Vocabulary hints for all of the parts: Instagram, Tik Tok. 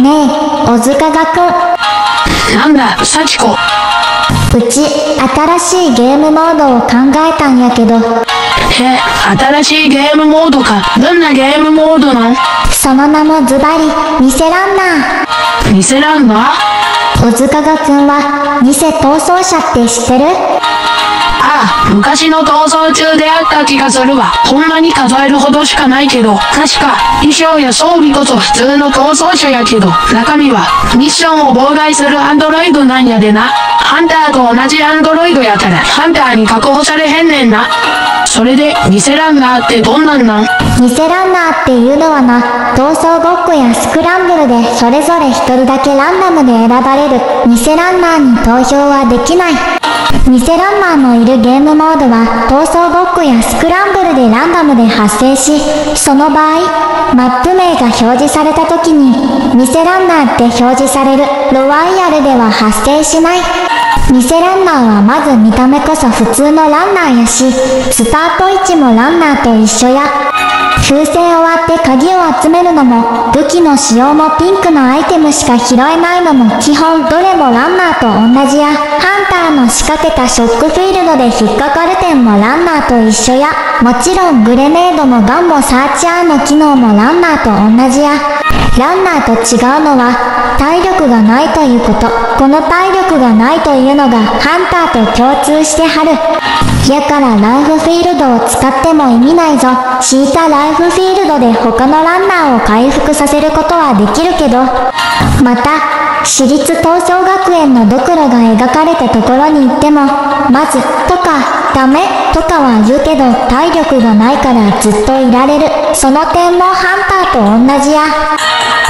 ねえ、小塚がくん。なんだ、幸子。うち、新しいゲームモードを考えたんやけど。へ、新しいゲームモードか。どんなゲームモードなん？その名もズバリ、偽ランナー。偽ランナー？小塚がくんは、偽逃走者って知ってる？ああ、昔の逃走中であった気がするわ。ほんまに数えるほどしかないけど、確か、衣装や装備こそ普通の逃走者やけど、中身は、ミッションを妨害するアンドロイドなんやでな。ハンターと同じアンドロイドやから、ハンターに確保されへんねんな。それで、偽ランナーってどんなんなん？偽ランナーっていうのはな、逃走ごっこやスクランブルでそれぞれ一人だけランダムで選ばれる、偽ランナーに投票はできない。偽ランナーのいるゲームモードは逃走ごっこやスクランブルでランダムで発生し、その場合マップ名が表示された時に偽ランナーって表示される。ロワイヤルでは発生しない。偽ランナーはまず見た目こそ普通のランナーやし、スタート位置もランナーと一緒や。風船を割って鍵を集めるのも武器の使用もピンクのアイテムしか拾えないのも基本どれもランナーと同じや。ハンターの仕掛けたショックフィールドで引っかかる点もランナーと一緒や。もちろんグレネードもガンもサーチャーの機能もランナーと同じや。ランナーと違うのは体力がないということ。この体力がないというのがハンターと共通してはる。やからライフフィールドを使っても意味ないぞ。敷いたライフフィールドで他のランナーを回復させることはできるけど、また私立闘争学園のドクロが描かれたところに行っても、まずとかダメとかは言うけど体力がないからずっといられる。その点もハンターと同じや。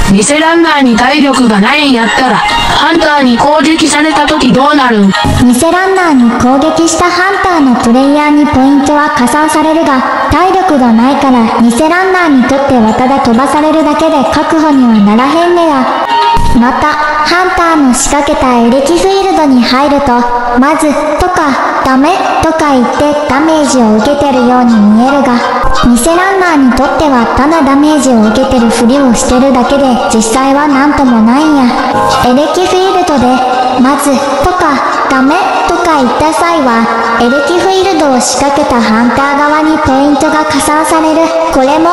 偽ランナーに体力がないんやったらハンターに攻撃された時どうなるん？偽ランナーに攻撃したハンターのプレイヤーにポイントは加算されるが、体力がないから偽ランナーにとってはただ飛ばされるだけで確保にはならへんねや。またハンターの仕掛けたエレキフィールドに入ると、まずとかダメとか言ってダメージを受けてるように見えるが、偽ランナーにとってはただダメージを受けてるふりをしてるだけで実際はなんともないんや。エレキフィールドでまずとかダメとか言った際はエレキフィールドを仕掛けたハンター側にポイントが加算される。これも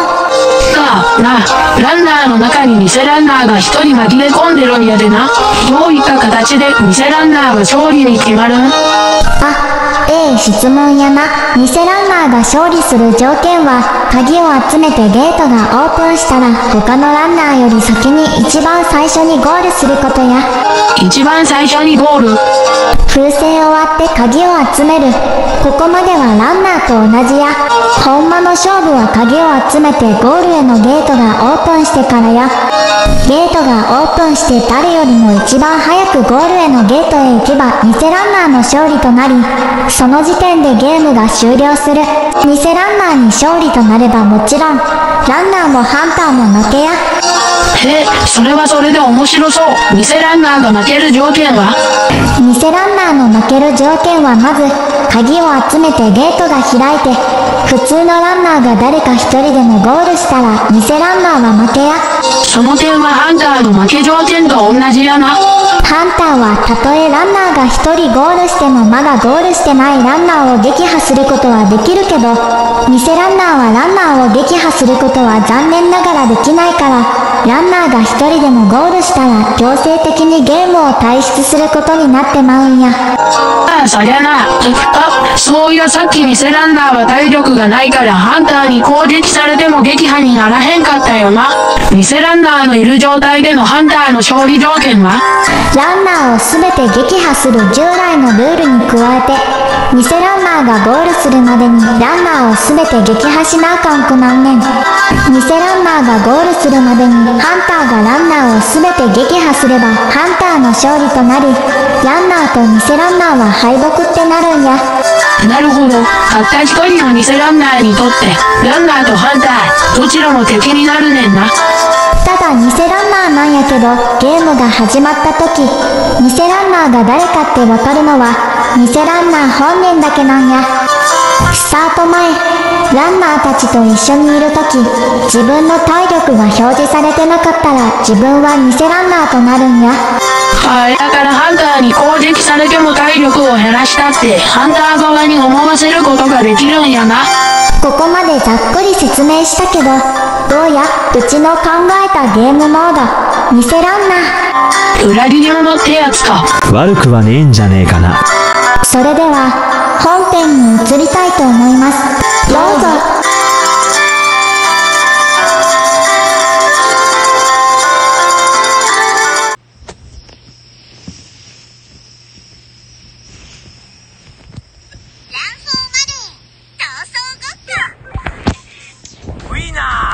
ランナーの中に偽ランナーが一人紛れ込んでるんやでな。どういった形で偽ランナーは勝利に決まるん？あ、ええ質問やな。偽ランナーが勝利する条件は、鍵を集めてゲートがオープンしたら他のランナーより先に一番最初にゴールすることや。一番最初にゴール？風船を割って鍵を集める。ここまではランナーと同じや。ほんまの勝負は鍵を集めてゴールへのゲートがオープンしてからや。ゲートがオープンして誰よりも一番早くゴールへのゲートへ行けば偽ランナーの勝利となり、その時点でゲームが終了する。偽ランナーに勝利となればもちろんランナーもハンターも負けや。へえ、それはそれで面白そう。偽ランナーが負ける条件は？偽ランナーの負ける条件は、まず鍵を集めてゲートが開いて、普通のランナーが誰か一人でもゴールしたら偽ランナーは負けや。その点はハンターの負け条件と同じやな。ハンターはたとえランナーが一人ゴールしてもまだゴールしてないランナーを撃破することはできるけど、偽ランナーはランナーを撃破することは残念ながらできないから、ランナーが一人でもゴールしたら強制的にゲームを退出することになってまうんや。ああ、そりゃな。そういや、さっき偽ランナーは体力がないからハンターに攻撃されても撃破にならへんかったよな。偽ランナーのいる状態でのハンターの勝利条件は？ランナーを全て撃破する従来のルールに加えて、偽ランナーがゴールするまでにランナーを全て撃破しなあかんくなんねん。偽ランナーがゴールするまでにハンターがランナーを全て撃破すればハンターの勝利となり、ランナーと偽ランナーは敗北ってなるんや。なるほど。たった一人の偽ランナーにとってランナーとハンターどちらも敵になるねんな。ただ偽ランナーなんやけど、ゲームが始まった時偽ランナーが誰かってわかるのは偽ランナー本人だけなんや。スタート前、ランナーたちと一緒にいるとき、自分の体力が表示されてなかったら自分は偽ランナーとなるんや。はい、だからハンターに攻撃されても体力を減らしたってハンター側に思わせることができるんやな。ここまでざっくり説明したけど、どうやうちの考えたゲームモード、偽ランナー、裏切り者ってやつか。悪くはねえんじゃねえかな。それでは本編に移りたいと思います。どうぞ。ウィナー。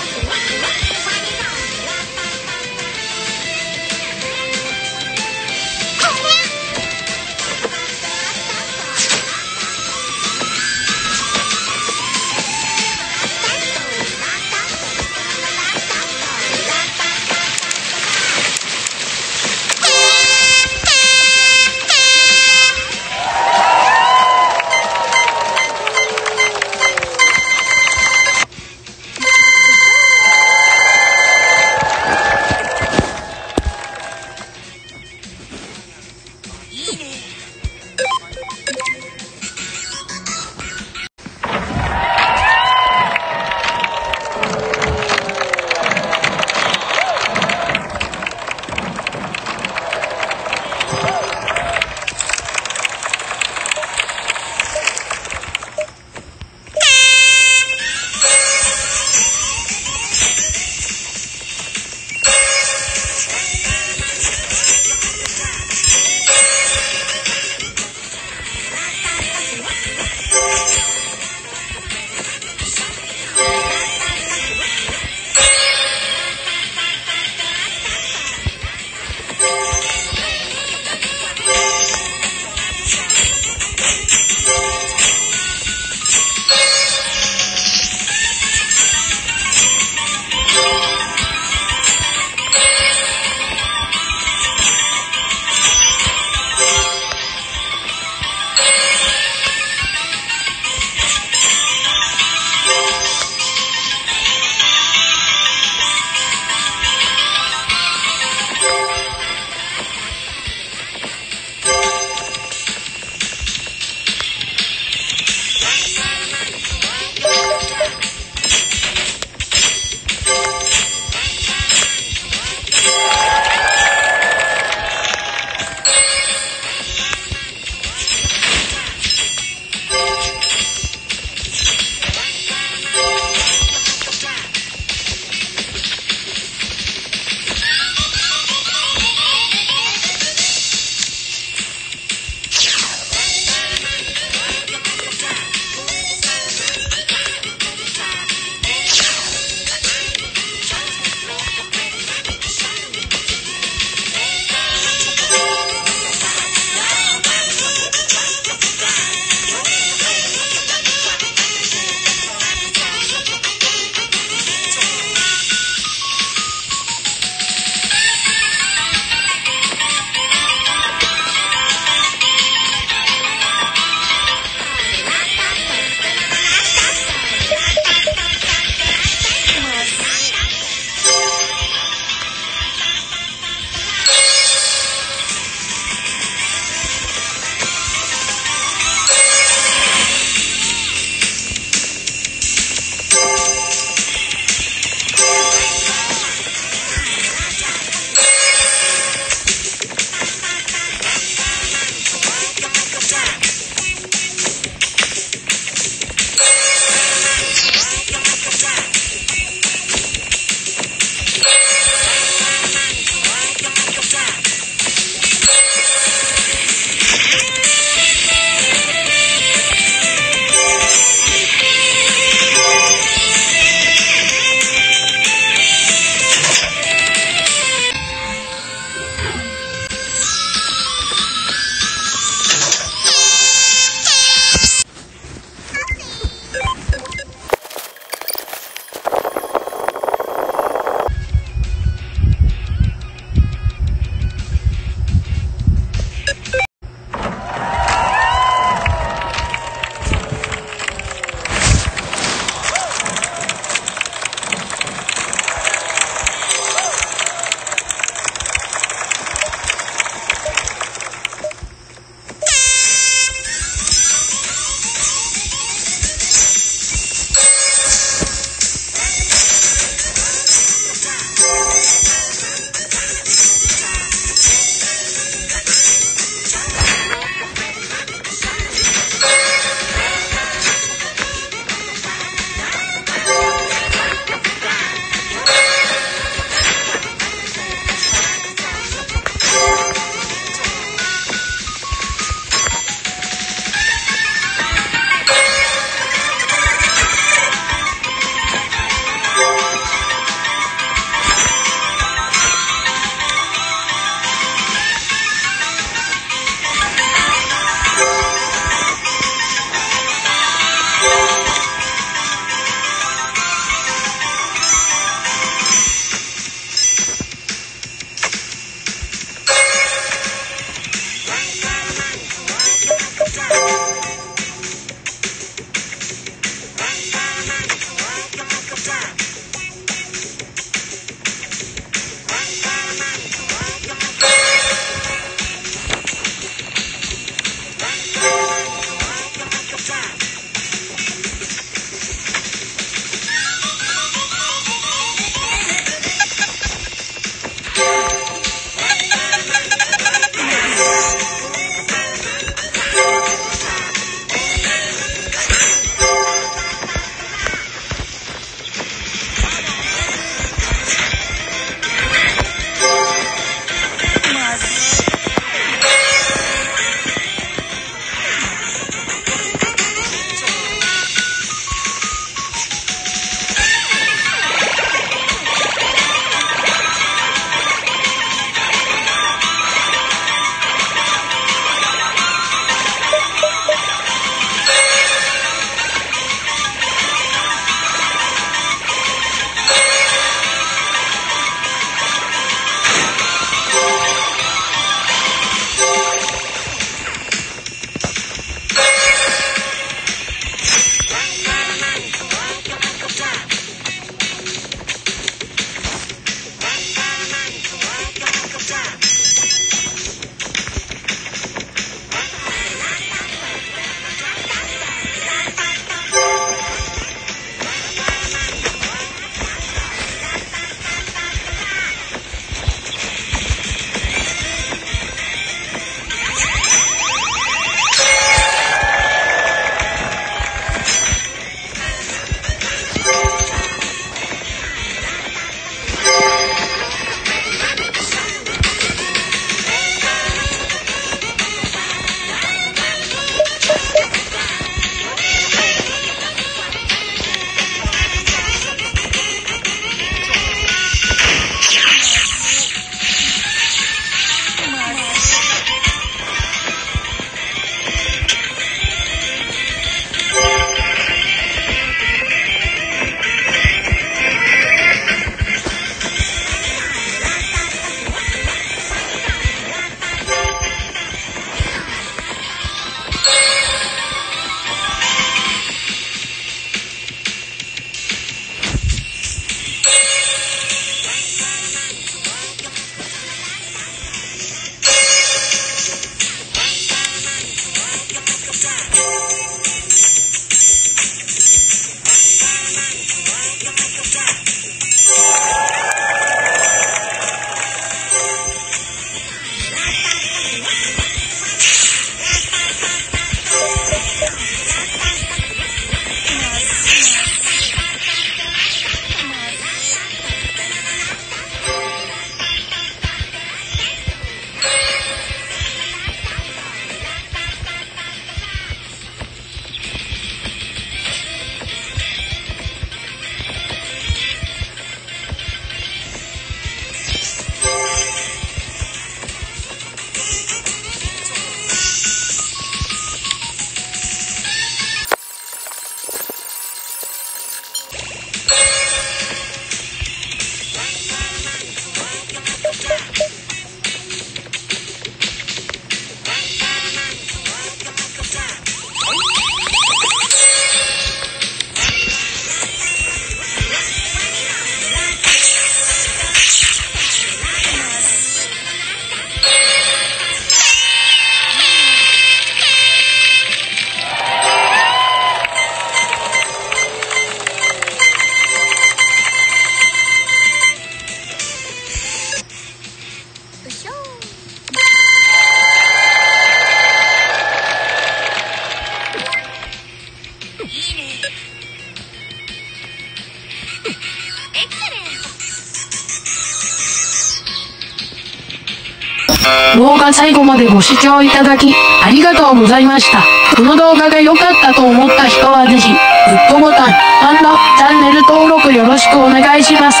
動画最後までご視聴いただき、ありがとうございました。この動画が良かったと思った人はぜひ、グッドボタン、チャンネル登録よろしくお願いします。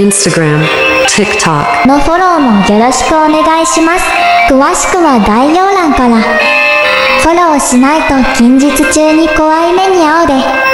Instagram、TikTok のフォローもよろしくお願いします。詳しくは概要欄から。フォローしないと近日中に怖い目に遭うで。